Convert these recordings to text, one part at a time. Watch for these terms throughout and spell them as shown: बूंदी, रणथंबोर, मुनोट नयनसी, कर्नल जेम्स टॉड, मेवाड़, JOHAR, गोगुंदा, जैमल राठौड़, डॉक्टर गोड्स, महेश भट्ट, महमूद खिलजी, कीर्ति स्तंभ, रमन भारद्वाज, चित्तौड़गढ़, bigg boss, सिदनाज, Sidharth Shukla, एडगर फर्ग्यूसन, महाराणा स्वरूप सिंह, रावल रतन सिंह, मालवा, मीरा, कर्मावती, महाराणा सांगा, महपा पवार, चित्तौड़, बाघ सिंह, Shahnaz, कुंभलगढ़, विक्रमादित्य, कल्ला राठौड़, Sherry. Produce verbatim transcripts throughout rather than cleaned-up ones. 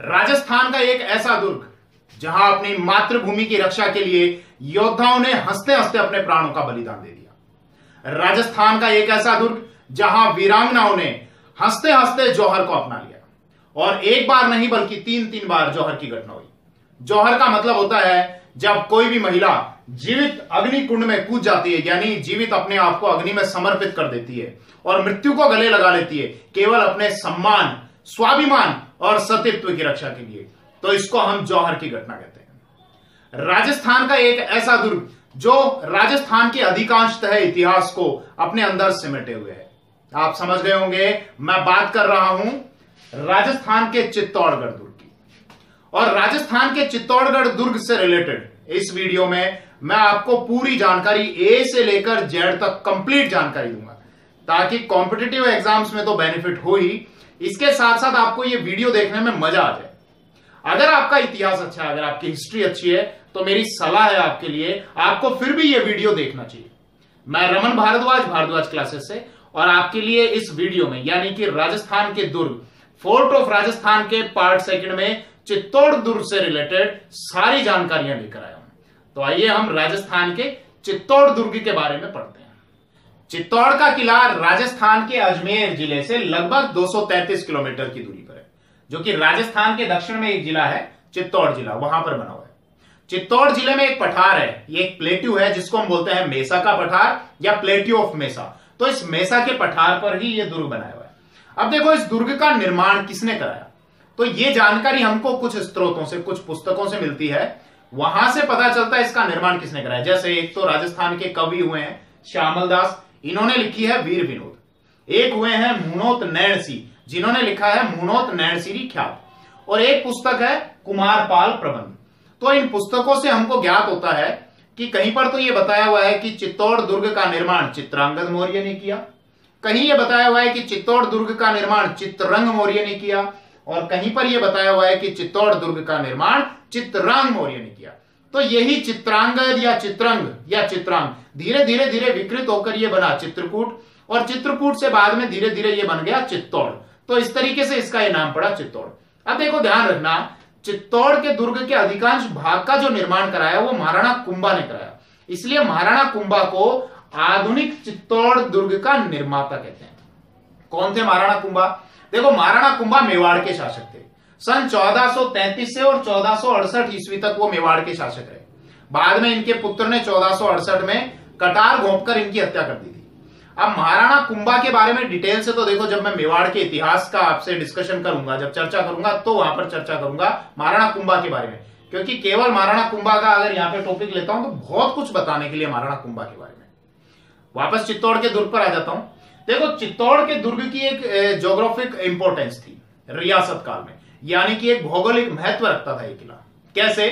राजस्थान का एक ऐसा दुर्ग जहां अपनी मातृभूमि की रक्षा के लिए योद्धाओं ने हंसते हंसते अपने प्राणों का बलिदान दे दिया। राजस्थान का एक ऐसा दुर्ग जहां वीरांगनाओं ने हंसते हंसते जौहर को अपना लिया और एक बार नहीं बल्कि तीन तीन बार जौहर की घटना हुई। जौहर का मतलब होता है जब कोई भी महिला जीवित अग्नि कुंड में कूद जाती है, यानी जीवित अपने आप को अग्नि में समर्पित कर देती है और मृत्यु को गले लगा लेती है केवल अपने सम्मान, स्वाभिमान और सतीत्व की रक्षा के लिए, तो इसको हम जौहर की घटना कहते हैं। राजस्थान का एक ऐसा दुर्ग जो राजस्थान के अधिकांशतः इतिहास को अपने अंदर सिमटे हुए है। आप समझ गए होंगे मैं बात कर रहा हूं राजस्थान के चित्तौड़गढ़ दुर्ग की। और राजस्थान के चित्तौड़गढ़ दुर्ग से रिलेटेड इस वीडियो में मैं आपको पूरी जानकारी ए से लेकर जेड तक कंप्लीट जानकारी दूंगा, ताकि कॉम्पिटिटिव एग्जाम्स में तो बेनिफिट हो ही, इसके साथ साथ आपको यह वीडियो देखने में मजा आ जाए। अगर आपका इतिहास अच्छा है, अगर आपकी हिस्ट्री अच्छी है, तो मेरी सलाह है आपके लिए, आपको फिर भी यह वीडियो देखना चाहिए। मैं रमन भारद्वाज, भारद्वाज क्लासेस से, और आपके लिए इस वीडियो में यानी कि राजस्थान के दुर्ग, फोर्ट ऑफ राजस्थान के पार्ट सेकंड में चित्तौड़ दुर्ग से रिलेटेड सारी जानकारियां लेकर आया हूं। तो आइए हम राजस्थान के चित्तौड़ दुर्ग के बारे में पढ़ते हैं। चित्तौड़ का किला राजस्थान के अजमेर जिले से लगभग दो सौ तैंतीस किलोमीटर की दूरी पर है, जो कि राजस्थान के दक्षिण में एक जिला है, चित्तौड़ जिला, वहां पर बना हुआ है। चित्तौड़ जिले में एक पठार है, ये एक प्लेट्यू है जिसको हम बोलते हैं मेसा का पठार या प्लेट्यू ऑफ मेसा। तो इस मेसा के पठार पर ही ये दुर्ग बनाया हुआ है। अब देखो इस दुर्ग का निर्माण किसने कराया, तो ये जानकारी हमको कुछ स्त्रोतों से, कुछ पुस्तकों से मिलती है, वहां से पता चलता है इसका निर्माण किसने कराया। जैसे एक तो राजस्थान के कवि हुए हैं श्यामल दास, इन्होंने लिखी है वीर विनोद। एक हुए हैं मुनोट नयनसी, जिन्होंने लिखा है मुनोट नयनसी ख्याल। और एक पुस्तक है कुमार पाल प्रबंध। तो इन पुस्तकों से हमको ज्ञात होता है कि कहीं पर तो यह बताया हुआ है कि चित्तौड़ दुर्ग का निर्माण चित्रांगद मौर्य ने किया, कहीं यह बताया हुआ है कि चित्तौड़ दुर्ग का निर्माण चित्ररंग मौर्य ने किया, और कहीं पर यह बताया हुआ है कि चित्तौड़ दुर्ग का निर्माण चित्ररंग मौर्य ने किया। तो यही चित्रांगद या चित्रंग या चित्रांग धीरे धीरे धीरे विकृत होकर यह बना चित्रकूट, और चित्रकूट से बाद में धीरे धीरे यह बन गया चित्तौड़। तो इस तरीके से इसका यह नाम पड़ा चित्तौड़। अब देखो ध्यान रखना, चित्तौड़ के दुर्ग के अधिकांश भाग का जो निर्माण कराया वो महाराणा कुंभा ने कराया, इसलिए महाराणा कुंभा को आधुनिक चित्तौड़ दुर्ग का निर्माता कहते हैं। कौन थे महाराणा कुंभा? देखो महाराणा कुंभा मेवाड़ के शासक थे। सन चौदह सौ तैंतीस से और चौदह सौ अड़सठ ईस्वी तक वो मेवाड़ के शासक रहे। बाद में इनके पुत्र ने चौदह सौ अड़सठ में कटार घोंपकर इनकी हत्या कर दी थी। अब महाराणा कुंभा के बारे में डिटेल से तो देखो, जब मैं मेवाड़ के इतिहास का आपसे डिस्कशन करूंगा, जब चर्चा करूंगा, तो वहां पर चर्चा करूंगा महाराणा कुंभा के बारे में, क्योंकि केवल महाराणा कुंभा का अगर यहां पे टॉपिक लेता हूं तो बहुत कुछ बताने के लिए महाराणा कुंभा के बारे में। वापस चित्तौड़ के दुर्ग पर आ जाता हूं। देखो चित्तौड़ के दुर्ग की एक ज्योग्राफिक इंपोर्टेंस थी रियासत काल में, यानी कि एक भौगोलिक महत्व रखता था यह किला। कैसे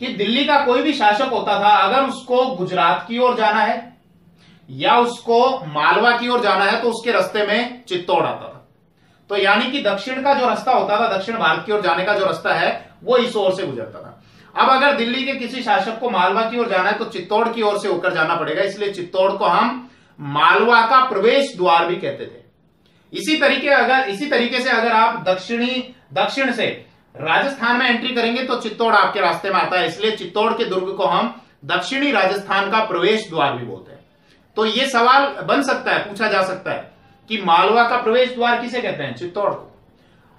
कि दिल्ली का कोई भी शासक होता था, अगर उसको गुजरात की ओर जाना है या उसको मालवा की ओर जाना है तो उसके रास्ते में चित्तौड़ आता था। तो यानी कि दक्षिण का जो रास्ता होता था, दक्षिण भारत की ओर जाने का जो रास्ता है, वो इस ओर से गुजरता था। अब अगर दिल्ली के किसी शासक को मालवा की ओर जाना है तो चित्तौड़ की ओर से होकर जाना पड़ेगा, इसलिए चित्तौड़ को हम मालवा का प्रवेश द्वार भी कहते थे। इसी तरीके अगर इसी तरीके से अगर आप दक्षिणी दक्षिण से राजस्थान में एंट्री करेंगे तो चित्तौड़ आपके रास्ते में आता है, इसलिए चित्तौड़ के दुर्ग को हम दक्षिणी राजस्थान का प्रवेश द्वार भी बोलते हैं। तो ये सवाल बन सकता है, पूछा जा सकता है कि मालवा का प्रवेश द्वार किसे कहते हैं? चित्तौड़ को।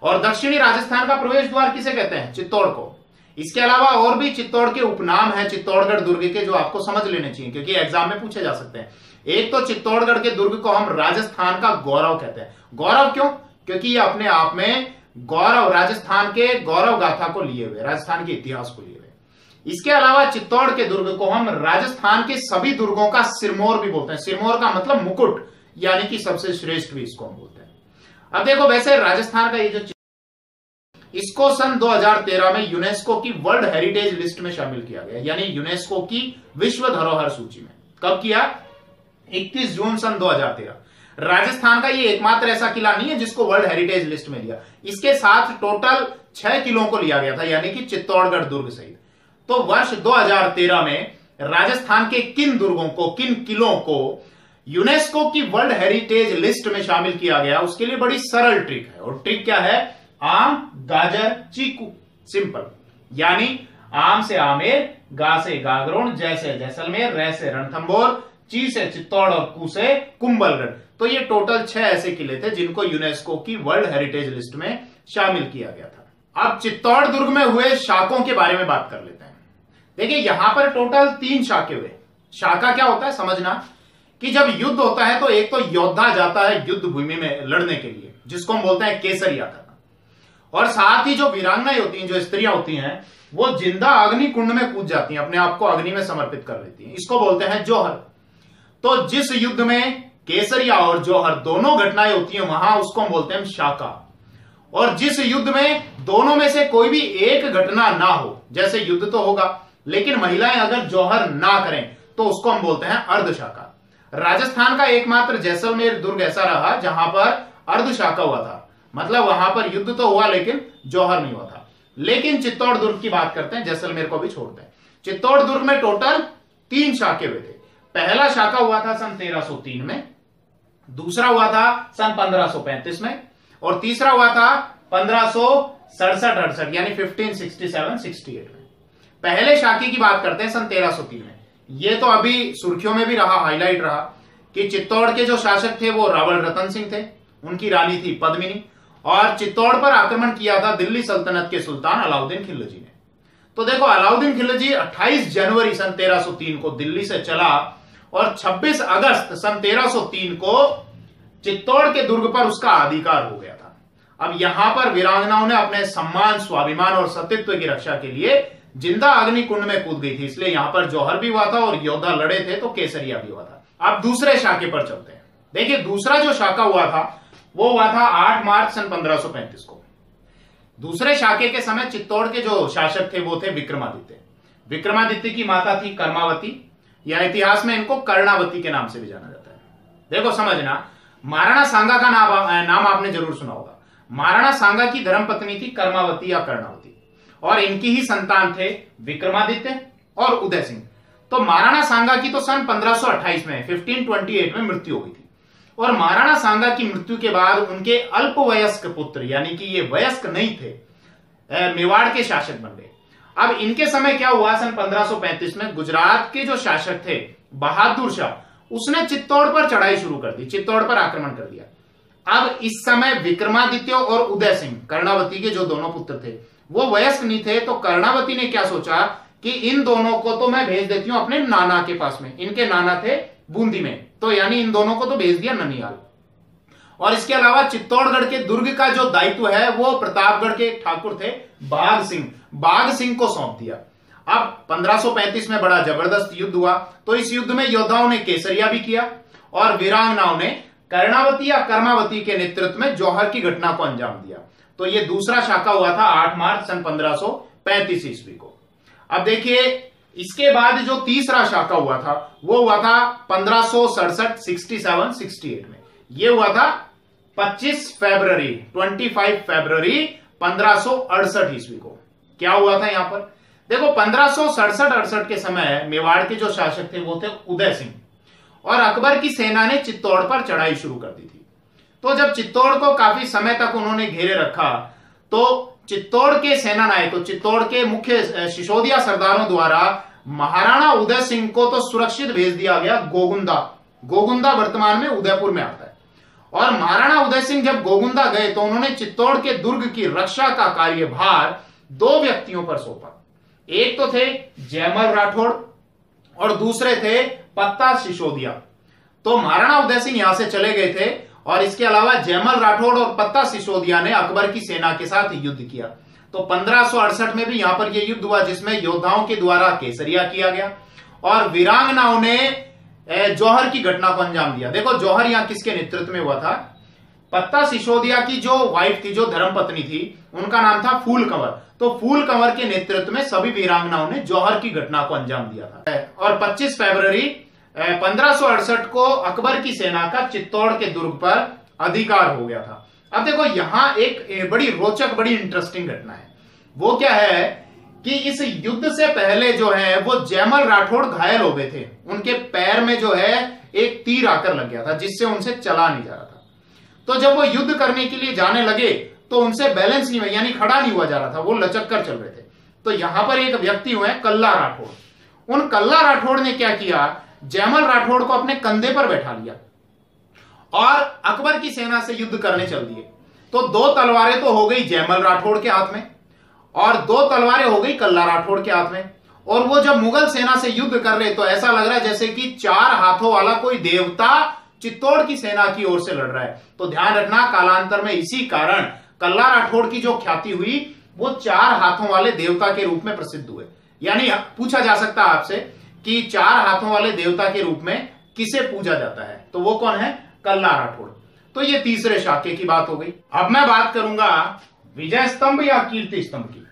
और दक्षिणी राजस्थान का प्रवेश द्वार किसे कहते हैं? चित्तौड़ को। इसके अलावा और भी चित्तौड़ के उपनाम हैं चित्तौड़गढ़ दुर्ग के, जो आपको समझ लेने चाहिए क्योंकि एग्जाम में पूछे जा सकते हैं। एक तो चित्तौड़गढ़ के दुर्ग को हम राजस्थान का गौरव कहते हैं। गौरव क्यों? क्योंकि ये अपने आप में गौरव, राजस्थान के गौरव गाथा को लिए हुए, राजस्थान के इतिहास को लिए हुए। इसके अलावा चित्तौड़ के दुर्ग को हम राजस्थान के सभी दुर्गों का सिरमौर भी बोलते हैं। सिरमौर का मतलब मुकुट, यानी कि सबसे श्रेष्ठ भी इसको हम बोलते हैं। अब देखो वैसे राजस्थान का ये जो, इसको सन दो हज़ार तेरह में यूनेस्को की वर्ल्ड हेरिटेज लिस्ट में शामिल किया गया, यानी यूनेस्को की विश्व धरोहर सूची में। कब किया? इकतीस जून सन दो हज़ार तेरह। राजस्थान का ये एकमात्र ऐसा किला नहीं है जिसको वर्ल्ड हेरिटेज लिस्ट में लिया। इसके साथ टोटल छह किलों को लिया गया था, यानी कि चित्तौड़गढ़ दुर्ग सहित। तो वर्ष दो हज़ार तेरह में राजस्थान के किन दुर्गों को, किन किलों को यूनेस्को की वर्ल्ड हेरिटेज लिस्ट में शामिल किया गया, उसके लिए बड़ी सरल ट्रिक है। और ट्रिक क्या है? आम गाजर, चीकू, सिंपल। यानी आम से आमेर, गा से गागरोन, जैसे जैसलमेर, रै से रणथंबोर, ची से चित्तौड़ और कू से कुंभलगढ़। तो ये टोटल छह ऐसे किले थे जिनको यूनेस्को की वर्ल्ड हेरिटेज लिस्ट में शामिल किया गया था। अब चित्तौड़ दुर्ग में हुए शाकों के बारे में बात कर लेते हैं। देखिए यहां पर टोटल तीन शाके हुए। शाखा क्या होता है समझना कि जब युद्ध होता है तो एक तो योद्धा जाता है युद्ध भूमि में लड़ने के लिए, जिसको हम बोलते हैं केसरिया करना, और साथ ही जो वीरांगनाएं होती हैं, जो स्त्रियां होती हैं, वो जिंदा अग्नि कुंड में कूद जाती हैं, अपने आप को अग्नि में समर्पित कर लेती हैं। इसको बोलते हैं जौहर। तो जिस युद्ध में केसरिया और जौहर दोनों घटनाएं होती हैं वहां, उसको हम बोलते हैं शाका। और जिस युद्ध में दोनों में से कोई भी एक घटना ना हो, जैसे युद्ध तो होगा लेकिन महिलाएं अगर जौहर ना करें, तो उसको हम बोलते हैं अर्धशाखा। राजस्थान का एकमात्र जैसलमेर दुर्ग ऐसा रहा जहां पर अर्धशाखा हुआ था, मतलब वहां पर युद्ध तो हुआ लेकिन जौहर नहीं हुआ था। लेकिन चित्तौड़ दुर्ग की बात करते हैं, जैसलमेर को भी छोड़ते हैं। चित्तौड़ दुर्ग में टोटल तीन शाखे हुए थे। पहला शाखा हुआ था सन तेरह सौ तीन में, दूसरा हुआ था सन पंद्रह सौ पैंतीस में, और तीसरा हुआ था पंद्रह सो सड़सठ अड़सठ यानी fifteen sixty seven sixty eight में। पहले शाखे की बात करते हैं सन तेरह सौ तीन में। ये तो अभी सुर्खियों में भी रहा, हाईलाइट रहा कि चित्तौड़ के जो शासक थे वो रावल रतन सिंह थे, उनकी रानी थी पद्मिनी, और चित्तौड़ पर आक्रमण किया था दिल्ली सल्तनत के सुल्तान अलाउद्दीन खिलजी ने। तो देखो अलाउद्दीन खिलजी अट्ठाईस जनवरी सन तेरह सौ तीन को दिल्ली से चला और छब्बीस अगस्त सन तेरह सौ तीन को चित्तौड़ के दुर्ग पर उसका अधिकार हो गया था। अब यहां पर वीरांगनाओं ने अपने सम्मान, स्वाभिमान और सतीत्व की रक्षा के लिए जिंदा अग्नि कुंड में कूद गई थी, इसलिए यहां पर जौहर भी हुआ था और योद्धा लड़े थे तो केसरिया भी हुआ था। अब दूसरे शाके पर चलते हैं। देखिए दूसरा जो शाखा हुआ था वो हुआ था आठ मार्च सन पंद्रह सौ पैंतीस को। दूसरे शाके के समय चित्तौड़ के जो शासक थे वो थे विक्रमादित्य। विक्रमादित्य की माता थी कर्मावती, या इतिहास में इनको कर्णावती के नाम से भी जाना जाता है। देखो समझना, महाराणा सांगा का नाम, नाम आपने जरूर सुना होगा। महाराणा सांगा की धर्मपत्नी थी कर्मावती या कर्णावती, और इनकी ही संतान थे विक्रमादित्य और उदय सिंह। तो महाराणा सांगा की तो सन पंद्रह सौ अट्ठाईस में पंद्रह सौ अट्ठाईस में मृत्यु हो गई थी, और महाराणा सांगा की मृत्यु के बाद उनके अल्पवयस्क पुत्र, यानी कि ये वयस्क नहीं थे, मेवाड़ के शासक बन गए। अब इनके समय क्या हुआ, सन पंद्रह सौ पैंतीस में गुजरात के जो शासक थे बहादुर शाह, उसने चित्तौड़ पर चढ़ाई शुरू कर दी, चित्तौड़ पर आक्रमण कर दिया। अब इस समय विक्रमादित्य और उदय सिंह, कर्णावती के जो दोनों पुत्र थे, वो वयस्क नहीं थे, तो कर्णावती ने क्या सोचा कि इन दोनों को तो मैं भेज देती हूं अपने नाना के पास में। इनके नाना थे बूंदी में, तो यानी इन दोनों को तो भेज दिया ननिहाल। और इसके अलावा चित्तौड़गढ़ के दुर्ग का जो दायित्व है वो प्रतापगढ़ के ठाकुर थे बाघ सिंह, बाघ सिंह को सौंप दिया। अब पंद्रह सौ पैंतीस में बड़ा जबरदस्त युद्ध हुआ, तो इस युद्ध में योद्धाओं ने केसरिया भी किया और वीरांगनाओं ने कर्णावती या कर्मावती के नेतृत्व में जौहर की घटना को अंजाम दिया। तो ये दूसरा शाखा हुआ था आठ मार्च सन पंद्रह सौ पैंतीस ईस्वी को। अब देखिए इसके बाद जो तीसरा शाखा हुआ था वो हुआ था पंद्रह सौ सड़सठ, सड़सठ, अड़सठ में। ये हुआ था पच्चीस फरवरी, पच्चीस फरवरी पंद्रह सौ अड़सठ ईस्वी को। क्या हुआ था यहां पर देखो, पंद्रह सौ सड़सठ अड़सठ के समय मेवाड़ के जो शासक थे वो थे उदय सिंह, और अकबर की सेना ने चित्तौड़ पर चढ़ाई शुरू कर दी थी। तो जब चित्तौड़ को काफी समय तक उन्होंने घेरे रखा, तो चित्तौड़ के सेना नायक, तो चित्तौड़ के मुख्य शिशोदिया सरदारों द्वारा महाराणा उदय सिंह को तो सुरक्षित भेज दिया गया गोगुंदा। गोगुंदा वर्तमान में उदयपुर में आता है। और महाराणा उदय सिंह जब गोगुंदा गए तो उन्होंने चित्तौड़ के दुर्ग की रक्षा का कार्यभार दो व्यक्तियों पर सौंपा। एक तो थे जैमल राठौड़ और दूसरे थे पत्ता शिशोदिया। तो महाराणा उदय सिंह यहां से चले गए थे, और इसके अलावा जैमल राठौड़ और पत्ता सिसोदिया ने अकबर की सेना के साथ युद्ध किया। तो पंद्रह सौ अड़सठ में भी यहां पर यह युद्ध हुआ, जिसमें योद्धाओं के द्वारा केसरिया किया गया और वीरांगनाओं ने जौहर की घटना को अंजाम दिया। देखो जौहर यहां किसके नेतृत्व में हुआ था, पत्ता सिसोदिया की जो वाइफ थी, जो धर्मपत्नी थी, उनका नाम था फूल कंवर। तो फूल कंवर के नेतृत्व में सभी वीरांगनाओं ने जौहर की घटना को अंजाम दिया था। और पच्चीस फरवरी पंद्रह सौ अड़सठ को अकबर की सेना का चित्तौड़ के दुर्ग पर अधिकार हो गया था। अब देखो यहां एक बड़ी रोचक, बड़ी इंटरेस्टिंग घटना है। वो क्या है कि इस युद्ध से पहले जो है वो जैमल राठौड़ घायल हो गए थे, उनके पैर में जो है एक तीर आकर लग गया था जिससे उनसे चला नहीं जा रहा था। तो जब वो युद्ध करने के लिए जाने लगे तो उनसे बैलेंस नहीं हुआ, यानी खड़ा नहीं हुआ जा रहा था, वो लचक कर चल रहे थे। तो यहां पर एक व्यक्ति हुए कल्ला राठौड़। उन कल्ला राठौड़ ने क्या किया, जैमल राठौड़ को अपने कंधे पर बैठा लिया और अकबर की सेना से युद्ध करने चल दिए। तो दो तलवारें तो हो गई जैमल राठौड़ के हाथ में और दो तलवारें हो गई कल्ला राठौड़ के हाथ में। और वो जब मुगल सेना से युद्ध कर रहे तो ऐसा लग रहा है जैसे कि चार हाथों वाला कोई देवता चित्तौड़ की सेना की ओर से लड़ रहा है। तो ध्यान रखना, कालांतर में इसी कारण कल्ला राठौड़ की जो ख्याति हुई वो चार हाथों वाले देवता के रूप में प्रसिद्ध हुए। यानी पूछा जा सकता है आपसे कि चार हाथों वाले देवता के रूप में किसे पूजा जाता है, तो वो कौन है, कल्ला राठौड़। तो ये तीसरे शाके की बात हो गई। अब मैं बात करूंगा विजय स्तंभ या कीर्ति स्तंभ की।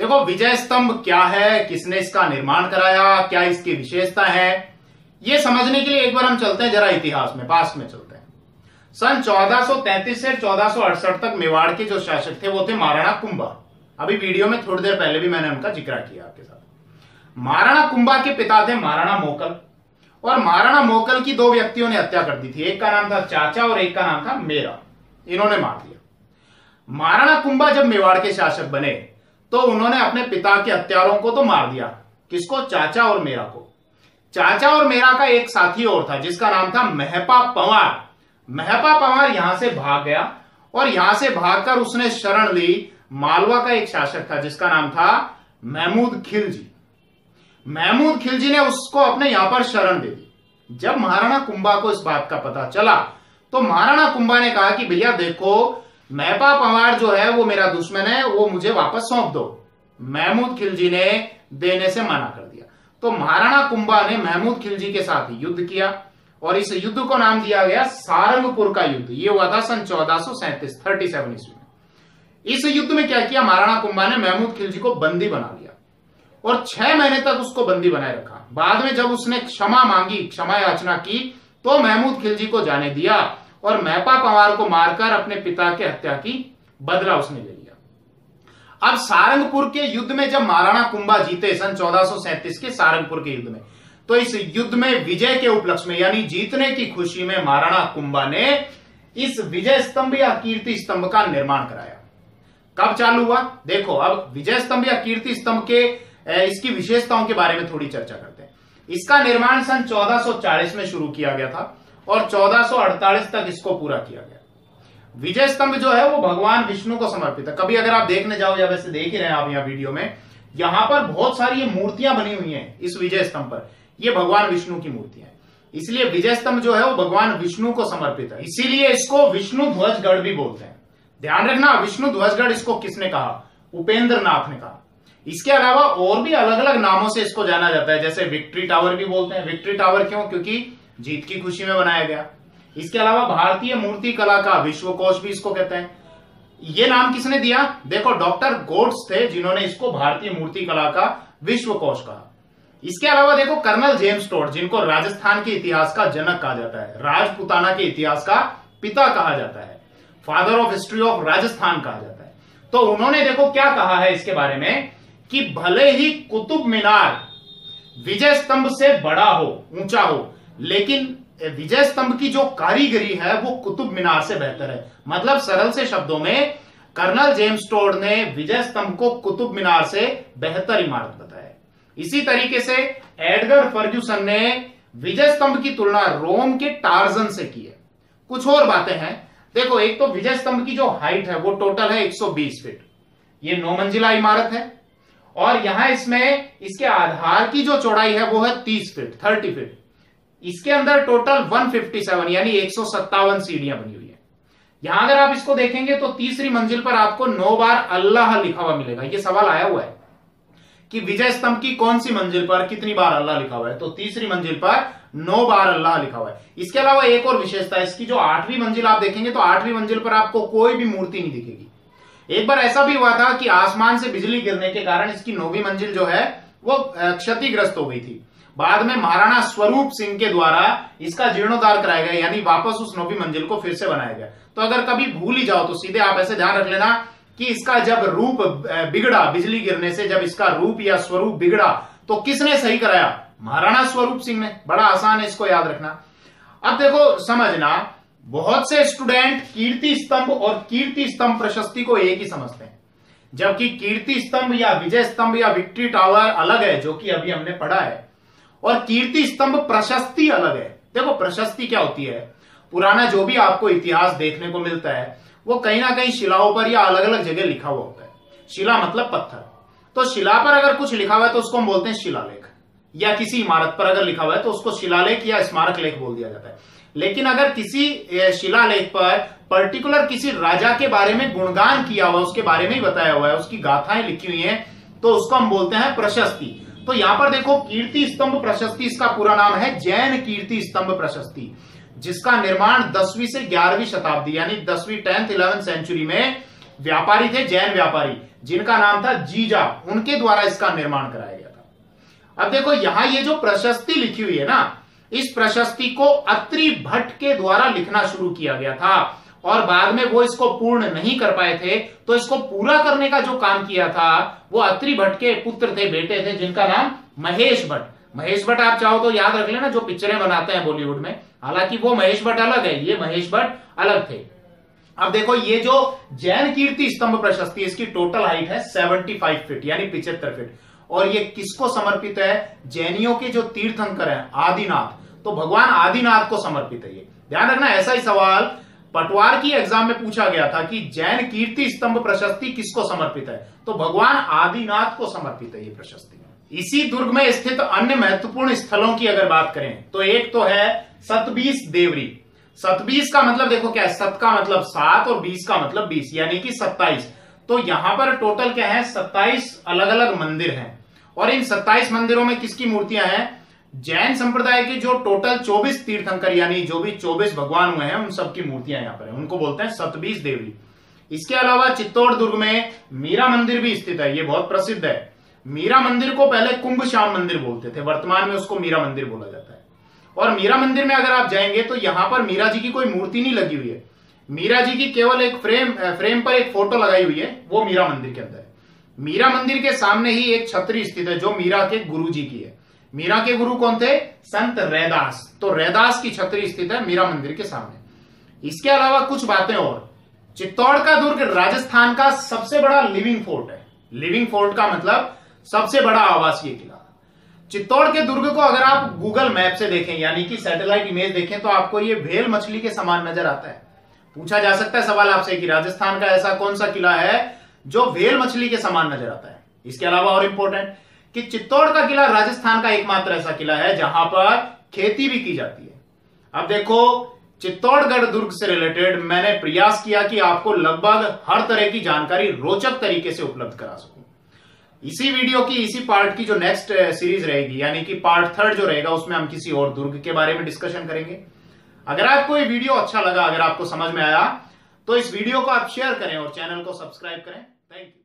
देखो, विजय स्तंभ क्या है, किसने इसका निर्माण कराया, क्या इसकी विशेषता है, ये समझने के लिए एक बार हम चलते हैं जरा इतिहास में, पास्ट में चलते हैं। सन चौदह सौ तैंतीस से चौदह सौ अड़सठ तक मेवाड़ के जो शासक थे वो थे महाराणा कुंभा। अभी वीडियो में थोड़ी देर पहले भी मैंने उनका जिक्र किया आपके साथ। महाराणा कुंभा के पिता थे महाराणा मोकल, और महाराणा मोकल की दो व्यक्तियों ने हत्या कर दी थी। एक का नाम था चाचा और एक का नाम था मीरा, इन्होंने मार दिया। महाराणा कुंभा जब मेवाड़ के शासक बने तो उन्होंने अपने पिता के हत्यारों को तो मार दिया, किसको, चाचा और मीरा को। चाचा और मीरा का एक साथी और था जिसका नाम था महपा पवार। महपा पवार यहां से भाग गया और यहां से भागकर उसने शरण ली मालवा का एक शासक था जिसका नाम था महमूद खिलजी। महमूद खिलजी ने उसको अपने यहां पर शरण दे दी। जब महाराणा कुंभा को इस बात का पता चला तो महाराणा कुंभा ने कहा कि भैया देखो, महपा पवार जो है वो मेरा दुश्मन है, वो मुझे वापस सौंप दो। महमूद खिलजी ने देने से मना कर दिया। तो महाराणा कुंभा ने महमूद खिलजी के साथ युद्ध किया और इस युद्ध को नाम दिया गया सारंगपुर का युद्ध। ये हुआ था सन चौदह सौ सैंतीस थर्टी सेवन ईस्वी में। इस युद्ध में क्या किया, महाराणा कुंभा ने महमूद खिलजी को बंदी बना लिया और छह महीने तक उसको बंदी बनाए रखा। बाद में जब उसने क्षमा मांगी, क्षमा याचना की, तो महमूद खिलजी को जाने दिया और महपा पवार को मारकर अपने पिता के हत्या की बदला उसने ले लिया। अब सारंगपुर के युद्ध में जब महाराणा कुंभा जीते सन चौदह सौ सैंतीस के सारंगपुर के युद्ध में, तो इस युद्ध में विजय के उपलक्ष्य में यानी जीतने की खुशी में महाराणा कुंभा ने इस विजय स्तंभ या कीर्ति स्तंभ का निर्माण कराया। कब चालू हुआ, देखो अब विजय स्तंभ या कीर्ति स्तंभ के इसकी विशेषताओं के बारे में थोड़ी चर्चा करते हैं। इसका निर्माण सन चौदह सौ चालीस में शुरू किया गया था और चौदह सौ अड़तालीस तक इसको पूरा किया गया। विजय स्तंभ जो है वो भगवान विष्णु को समर्पित है। कभी अगर आप देखने जाओ, या वैसे देख ही रहे हैं आप यहाँ वीडियो में, यहाँ पर बहुत सारी ये मूर्तियां बनी हुई हैं इस विजय स्तंभ पर, ये भगवान विष्णु की मूर्तियां हैं। इसलिए विजय स्तंभ जो है वो भगवान विष्णु को समर्पित है, इसीलिए इसको विष्णु ध्वजगढ़ भी बोलते हैं। ध्यान रखना, विष्णु ध्वजगढ़ इसको किसने कहा, उपेंद्र नाथ ने कहा। इसके अलावा और भी अलग अलग नामों से इसको जाना जाता है, जैसे विक्ट्री टावर भी बोलते हैं। विक्ट्री टावर क्यों, क्योंकि जीत की खुशी में बनाया गया। इसके अलावा भारतीय मूर्ति कला का विश्वकोश भी इसको कहते हैं। ये नाम किसने दिया, देखो डॉक्टर गोड्स थे जिन्होंने इसको भारतीय मूर्ति कला का विश्वकोश कहा। इसके अलावा देखो कर्नल जेम्स टॉड, जिनको राजस्थान के इतिहास का जनक कहा जाता है, राजपुताना के इतिहास का पिता कहा जाता है, father of history of Rajasthan कहा जाता है। तो उन्होंने देखो क्या कहा है इसके बारे में कि भले ही कुतुब मीनार विजय स्तंभ से बड़ा हो, ऊंचा हो, लेकिन विजय स्तंभ की जो कारीगरी है वो कुतुब मीनार से बेहतर है। मतलब सरल से शब्दों में कर्नल जेम्स टॉड ने विजय स्तंभ को कुतुब मीनार से बेहतर इमारत बताया। इसी तरीके से एडगर फर्ग्यूसन ने विजय स्तंभ की तुलना रोम के टार्जन से की है। कुछ और बातें हैं, देखो एक तो विजय स्तंभ की जो हाइट है वो टोटल है एक सौ बीस फीट, ये नौ मंजिला इमारत है। और यहां इसमें इसके आधार की जो चौड़ाई है वो है तीस फीट थर्टी फीट। इसके अंदर टोटल एक सौ सत्तावन यानी एक सौ सत्तावन सीढ़ियां बनी हुई है। यहां अगर आप इसको देखेंगे तो तीसरी मंजिल पर आपको नौ बार अल्लाह लिखा हुआ मिलेगा। ये सवाल आया हुआ है कि विजय स्तंभ की कौन सी मंजिल पर कितनी बार अल्लाह लिखा हुआ है, तो तीसरी मंजिल पर नौ बार अल्लाह लिखा हुआ है। इसके अलावा एक और विशेषता इसकी, जो आठवीं मंजिल आप देखेंगे तो आठवीं मंजिल पर आपको कोई भी मूर्ति नहीं दिखेगी। एक बार ऐसा भी हुआ था कि आसमान से बिजली गिरने के कारण इसकी नौवीं मंजिल जो है वो क्षतिग्रस्त हो गई थी। बाद में महाराणा स्वरूप सिंह के द्वारा इसका जीर्णोद्धार कराया गया, यानी वापस उस नौवीं मंजिल को फिर से बनाया गया। तो अगर कभी भूल ही जाओ तो सीधे आप ऐसे ध्यान रख लेना कि इसका जब रूप बिगड़ा, बिजली गिरने से जब इसका रूप या स्वरूप बिगड़ा तो किसने सही कराया, महाराणा स्वरूप सिंह ने। बड़ा आसान है इसको याद रखना। अब देखो समझना बहुत से स्टूडेंट कीर्ति स्तंभ और कीर्ति स्तंभ प्रशस्ति को एक ही समझते हैं, जबकि कीर्ति स्तंभ या विजय स्तंभ या विक्ट्री टावर अलग है, जो कि अभी हमने पढ़ा है, और कीर्ति स्तंभ प्रशस्ति अलग है। देखो प्रशस्ति क्या होती है, पुराना जो भी आपको इतिहास देखने को मिलता है वो कहीं ना कहीं शिलाओं पर या अलग अलग जगह लिखा हुआ होता है। शिला मतलब पत्थर, तो शिला पर अगर कुछ लिखा हुआ है तो उसको हम बोलते हैं शिलालेख, या किसी इमारत पर अगर लिखा हुआ है तो उसको शिलालेख या स्मारक लेख बोल दिया जाता है। लेकिन अगर किसी शिलालेख पर पर्टिकुलर किसी राजा के बारे में गुणगान किया हुआ, उसके बारे में ही बताया हुआ है, उसकी गाथाएं लिखी हुई हैं, तो उसको हम बोलते हैं प्रशस्ति। तो यहां पर देखो कीर्ति स्तंभ प्रशस्ति, इसका पूरा नाम है जैन कीर्ति स्तंभ प्रशस्ति, जिसका निर्माण दसवीं से ग्यारहवीं शताब्दी यानी दसवीं टेंथ इलेवेंथ सेंचुरी में व्यापारी थे, जैन व्यापारी, जिनका नाम था जीजा, उनके द्वारा इसका निर्माण कराया गया था। अब देखो यहां ये जो प्रशस्ति लिखी हुई है ना, इस प्रशस्ति को अत्रि भट्ट के द्वारा लिखना शुरू किया गया था और बाद में वो इसको पूर्ण नहीं कर पाए थे, तो इसको पूरा करने का जो काम किया था वो अत्रि भट्ट के पुत्र थे, बेटे थे, जिनका नाम महेश भट्ट। महेश भट्ट आप चाहो तो याद रख लेना, जो पिक्चरें बनाते हैं बॉलीवुड में, हालांकि वो महेश भट्ट अलग है, ये महेश भट्ट अलग थे। अब देखो ये जो जैन कीर्ति स्तंभ प्रशस्ति, इसकी टोटल हाइट है पचहत्तर फीट यानी पिचहत्तर फीट, और ये किसको समर्पित है, जैनियों के जो तीर्थंकर हैं आदिनाथ, तो भगवान आदिनाथ को समर्पित है ये, ध्यान रखना। ऐसा ही सवाल पटवार की एग्जाम में पूछा गया था कि जैन कीर्ति स्तंभ प्रशस्ति किसको समर्पित है, तो भगवान आदिनाथ को समर्पित है ये प्रशस्ति। इसी दुर्ग में स्थित अन्य महत्वपूर्ण स्थलों की अगर बात करें तो एक तो है सतबीस देवरी। सतबीस का मतलब देखो क्या है, सत का मतलब सात और बीस का मतलब बीस, यानी कि सत्ताईस। तो यहां पर टोटल क्या है, सत्ताईस अलग अलग मंदिर हैं, और इन सत्ताईस मंदिरों में किसकी मूर्तियां हैं, जैन संप्रदाय के जो टोटल चौबीस तीर्थंकर यानी जो भी चौबीस भगवान हुए हैं उन सबकी मूर्तियां यहां पर है, उनको बोलते हैं सतबीस देवी। इसके अलावा चित्तौड़ दुर्ग में मीरा मंदिर भी स्थित है, ये बहुत प्रसिद्ध है। मीरा मंदिर को पहले कुंभ श्याम मंदिर बोलते थे, वर्तमान में उसको मीरा मंदिर बोला जाता है। और मीरा मंदिर में अगर आप जाएंगे तो यहां पर मीरा जी की कोई मूर्ति नहीं लगी हुई है, मीरा जी की केवल एक फ्रेम फ्रेम पर एक फोटो लगाई हुई है, वो मीरा मंदिर के अंदर है। मीरा मंदिर के सामने ही एक छतरी स्थित है जो मीरा के गुरु जी की है। मीरा के गुरु कौन थे, संत रैदास, तो रैदास की छतरी स्थित है मीरा मंदिर के सामने। इसके अलावा कुछ बातें और, चित्तौड़ का दुर्ग राजस्थान का सबसे बड़ा लिविंग फोर्ट है। लिविंग फोर्ट का मतलब सबसे बड़ा आवासीय किला। चित्तौड़ के दुर्ग को अगर आप गूगल मैप से देखें यानी कि सैटेलाइट इमेज देखें तो आपको ये व्हेल मछली के समान नजर आता है। पूछा जा सकता है सवाल आपसे कि राजस्थान का ऐसा कौन सा किला है जो व्हेल मछली के समान नजर आता है। इसके अलावा और इंपॉर्टेंट कि चित्तौड़ का किला राजस्थान का एकमात्र ऐसा किला है जहां पर खेती भी की जाती है। अब देखो चित्तौड़गढ़ दुर्ग से रिलेटेड मैंने प्रयास किया कि आपको लगभग हर तरह की जानकारी रोचक तरीके से उपलब्ध करा सकूं। इसी वीडियो की इसी पार्ट की जो नेक्स्ट सीरीज रहेगी यानी कि पार्ट थर्ड जो रहेगा उसमें हम किसी और दुर्ग के बारे में डिस्कशन करेंगे। अगर आपको ये वीडियो अच्छा लगा, अगर आपको समझ में आया तो इस वीडियो को आप शेयर करें और चैनल को सब्सक्राइब करें। Thank you.